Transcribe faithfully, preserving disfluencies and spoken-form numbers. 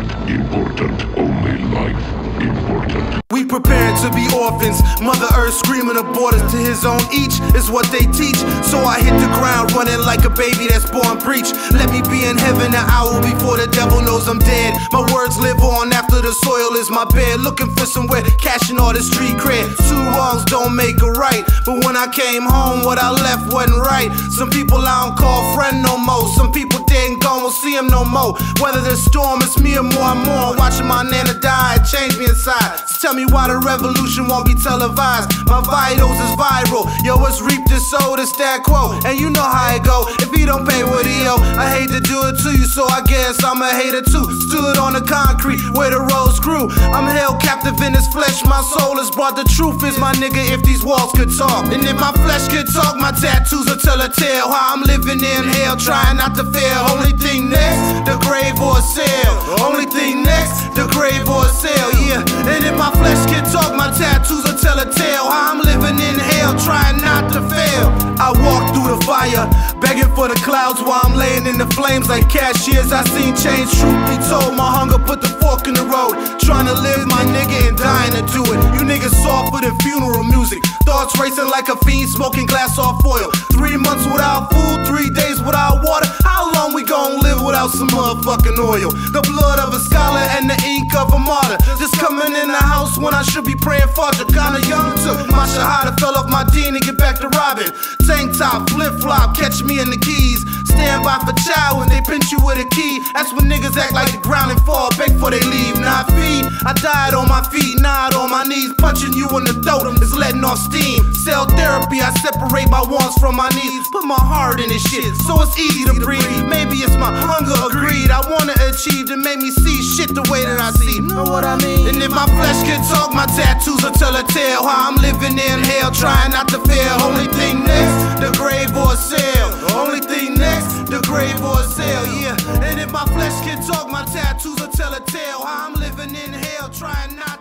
not important, only life important. We prepared to be orphans, Mother Earth screaming abort us, to his own each is what they teach. So I hit the ground running like a baby that's born breech. Let me be in heaven an hour before the devil knows I'm dead. My words live on after the soil is my bed. Looking for somewhere, cashing all the street cred. Two wrongs don't make a right, but when I came home, what I left wasn't right. Some people I don't call friend no more, some people dead and gone, won't see him no more. Whether the storm is me or more and more, watching my nana die, it changed me inside. So tell me why the revolution won't be televised. My vitals is viral, yo, it's reaped and sold, it's that quote. And you know how it go, if he don't pay what he owe. I hate to do it to you, so I guess I'm a hater too. Stood on the concrete where the rose grew. I'm held captive in this flesh, my soul is brought. The truth is, my nigga, if these walls could talk, and if my flesh could talk, my tattoos will tell a tale. How I'm living in hell, trying not to fail. Only thing next, the grave or a sale. Only thing next, the grave or a sale, yeah. And if my flesh could talk, my tattoos will tell a tale. How I'm living in hell, trying not to fail. I walk through the fire, begging for the clouds while I'm laying in the flames like cashiers. I seen change, truth be told, my hunger put the fork in the road. Trying to live, my nigga, and dying to do it. You niggas soft for the funeral music. Thoughts racing like a fiend, smoking glass off foil. Three months without food, three days without water. How long we gon' live without some motherfucking oil? The blood of a scholar and the ink of a martyr. Just coming in the house when I should be praying for Jacana Young took my shahada, fell off my dean and get back to robbing. Tank top, flip flop, catch me in the keys. Stand by for child when they pinch you with a key. That's when niggas act like the ground and fall back before they leave. Now I feed, I died on my feet, gnawed on my knees. Punching you in the throat is letting off steam. Cell therapy, I separate my wants from my needs. Put my heart in this shit, so it's easy to breathe. Maybe it's my hunger or greed I wanna achieve that made me see shit the way that I see. Know what I mean? And if my flesh could talk, my tattoos will tell a tale. How I'm living in hell, trying not to fail. Only thing next, the grave or a sale. Only thing next, the grave or a sale, yeah. And if my flesh can talk, my tattoos will tell a tale. How I'm living in hell, trying not